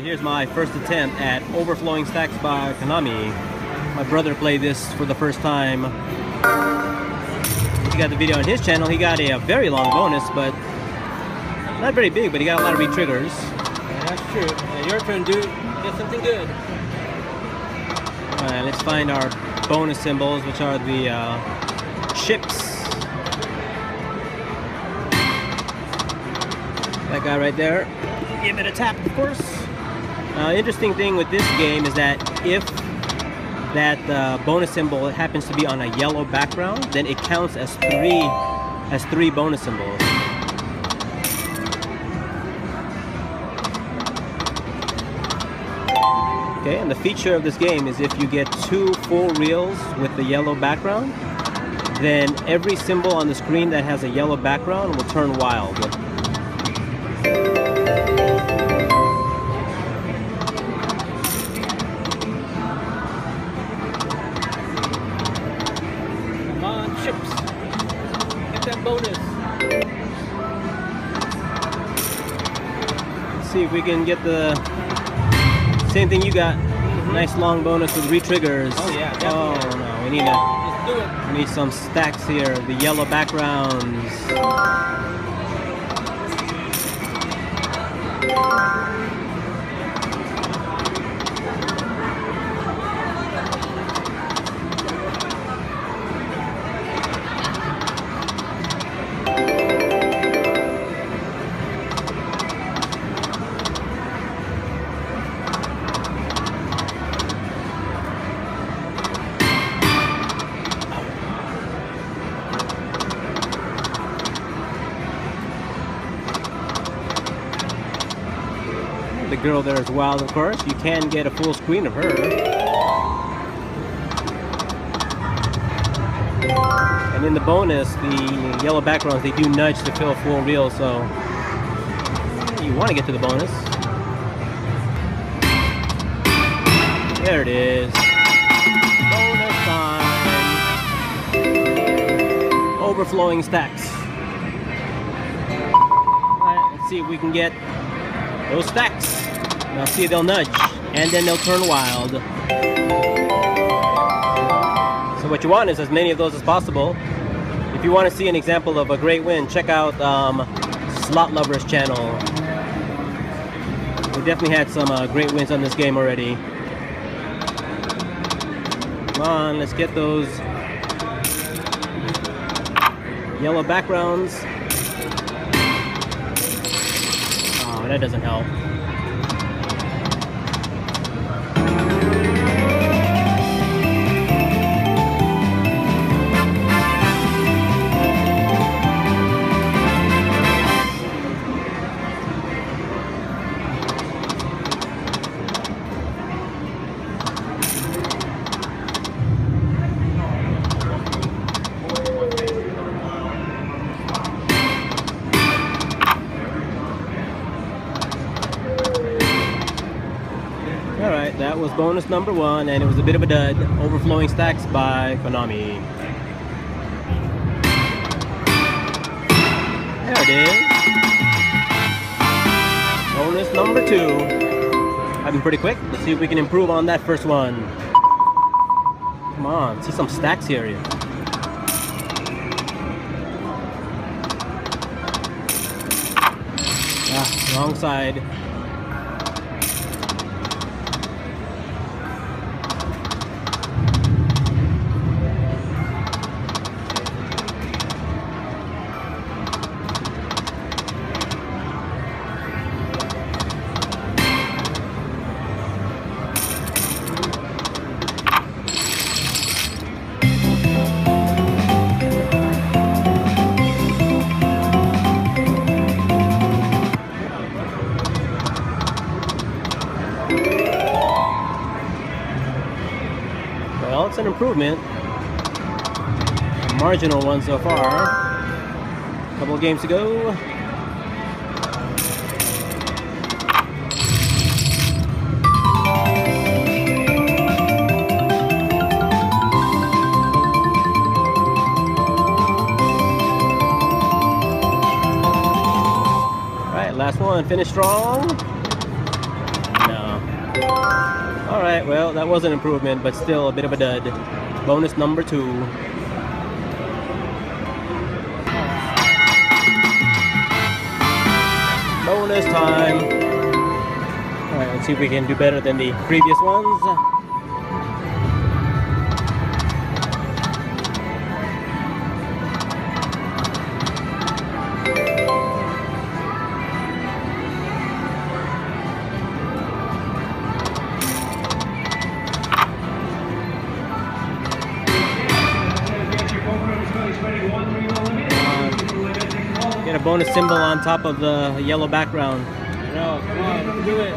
Alright, here's my first attempt at Overflowing Stacks by Konami. My brother played this for the first time. He got the video on his channel. He got a very long bonus, but not very big, but he got a lot of re-triggers. Yeah, that's true. Yeah, your turn, dude. Get something good. Alright, let's find our bonus symbols, which are the chips. That guy right there. Give it a tap, of course. Interesting thing with this game is that if that bonus symbol happens to be on a yellow background, then it counts as three bonus symbols. Okay, and the feature of this game is if you get two full reels with the yellow background, then every symbol on the screen that has a yellow background will turn wild. Bonus. Let's see if we can get the same thing you got. Nice long bonus with re-triggers. Oh yeah. Definitely. Oh no, we need a. Let's do it. We need some stacks here. The yellow backgrounds. The girl there is wild, of course. You can get a full screen of her. And in the bonus, the yellow backgrounds, they do nudge to fill full reel, so you want to get to the bonus. There it is. Bonus time. Overflowing stacks. Alright, let's see if we can get those stacks. Now see, they'll nudge, and then they'll turn wild. So what you want is as many of those as possible. If you want to see an example of a great win, check out Slot Lovers channel. We definitely had some great wins on this game already. Come on, let's get those yellow backgrounds. Oh, that doesn't help. Alright, that was bonus number one, and it was a bit of a dud. Overflowing Stacks by Konami. There it is. Bonus number two. I've been pretty quick. Let's see if we can improve on that first one. Come on, see some stacks here. Ah, wrong side. Well, it's an improvement. A marginal one so far. A couple of games to go. Alright, last one. Finish strong. No. Alright, well, that was an improvement, but still a bit of a dud. Bonus number 2. Bonus time. Alright, let's see if we can do better than the previous ones. Get a bonus symbol on top of the yellow background. No, come on, do it.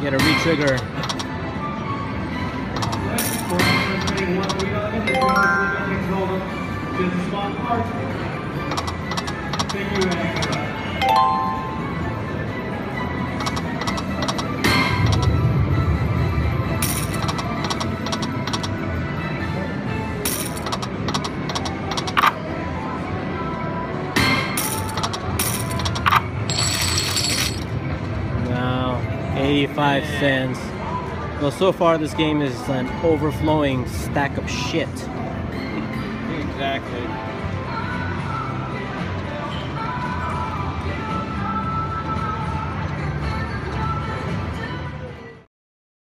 Get a re-trigger. $0.85. Well, so far this game is an overflowing stack of shit. Exactly.